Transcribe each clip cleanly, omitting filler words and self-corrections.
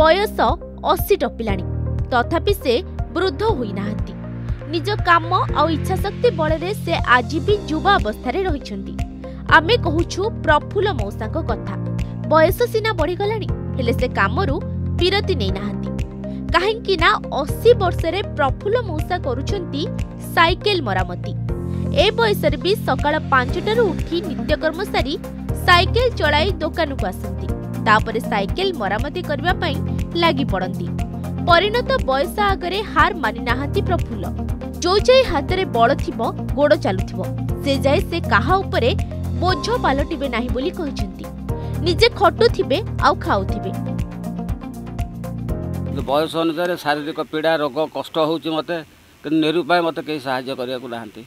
बयस 80 टपिलाणी तथापि से वृद्ध होई नाहंती। निज काम और इच्छाशक्ति बलरे से आज भी युवा अवस्था रे रहिछंती। आमे कहूछु प्रफुल्ल मौसा को कथा। बयस सीना बढ़ी गलाणी हेले से कामरू विरति नै नाहंती। काहें कि ना 80 वर्ष रे प्रफुल्ल मौसा करूछंती साइकिल मरामती। ए बयस रे भी सकाळ 5टार उठी नित्यकर्म सारी साइकिल चलाई दुकान को आसंती। तापरे साइकिल मरामती करबा पई लागी पड़ंती। परिणत बयस आगरे हार मानि नाहंती प्रफुल्ल। जो जाए हाथ में बल थीब गोड़ चलु से जाए से काहा उपरे बोझ पालटिबे नाही बोली कहते निजे खटु थीबे आउ खाऊ थीबे। बयस अनुसार शारीरिक पीड़ा रोग कष्ट होउची मते निरुपाय मते कई साहाय्य करिया को नाहंती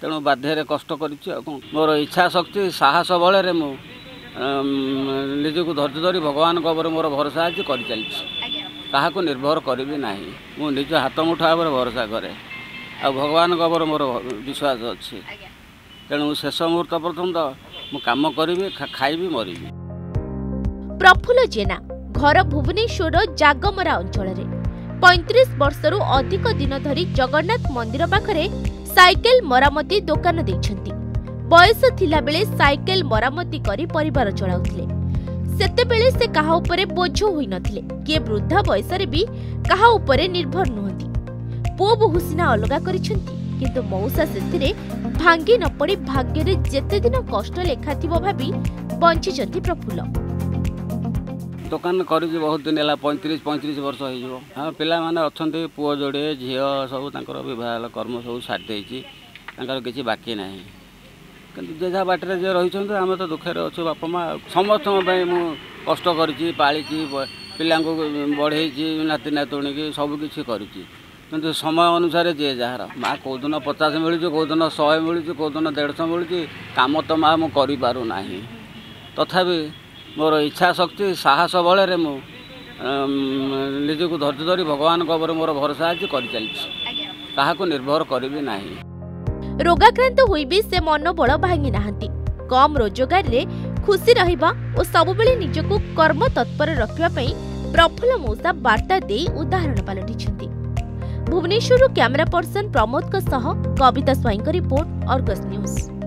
तेणु बाध्यरे कष्ट करिछि। मोर इच्छा शक्ति साहस बल रे मु निजको धैर्य धरी भगवान ऊपर मोर भरोसा अछि करि चलछि। काहाको निर्भर करबी नाही मु निज हाथ मुठा ऊपर भरोसा करे आ भगवान ऊपर मोर विश्वास अच्छे तेणु शेष मुहूर्त पर्यटन काम करी खाइबी मर। प्रफुल्ल जेना घर भुवनेश्वर जगमरा अंचल 35 वर्ष रु अधिक दिन धरी जगन्नाथ मंदिर पाखे साइकेल मरामती दुकान देखते। बयस थिला बेले साइकेल मरामती करी परिवार चलाउथिले। सेतेबेले से काहा उपरे बोझ होई नथिले। के वृद्धा बयस रे भी काहा उपरे निर्भर नहुंती। पु बहु सीना अलगा किंतु मौसा से भांगी न पड़ी भाग्य जेते दिन कष्ट लेखा थी भाभी बंची प्रफुल्ल। दुकान कर बहुत दिन है 35 वर्ष हो पा मैंने अच्छा पुओ जोड़े झी सब बहुत कर्म सब सारी किसी बाकी ना जेझा बाटर जी रही आम तो दुखे अच्छे बापा माँ समस्त कष्ट पाला बढ़े नाती नातुणी की सबकि किंतु समय अनुसार जे जार माँ कौदिन 50 मिलू कौदिन 100 मिलू कौदिन 150 मिलू कम तो माँ मुझना तथा मोर इच्छा शक्ति साहस बल रे मु निजको धैर्य धरी भगवान ऊपर मोर भरोसा अच्छी कर चलछि। काहाको निर्भर करबी नाही। रोगाक्रांत होई भी से मनोबल भांगी नाहंती। कम रोजगार रे खुशी रहिबा ओ सबबेले निजको कर्म तत्पर रखिबा पई प्रफुल्ल मौसा वार्ता देई उदाहरण पालटिछंती। भुवनेश्वर कैमरा पर्सन प्रमोद का सह कविता स्वाई का रिपोर्ट आर्गस न्यूज।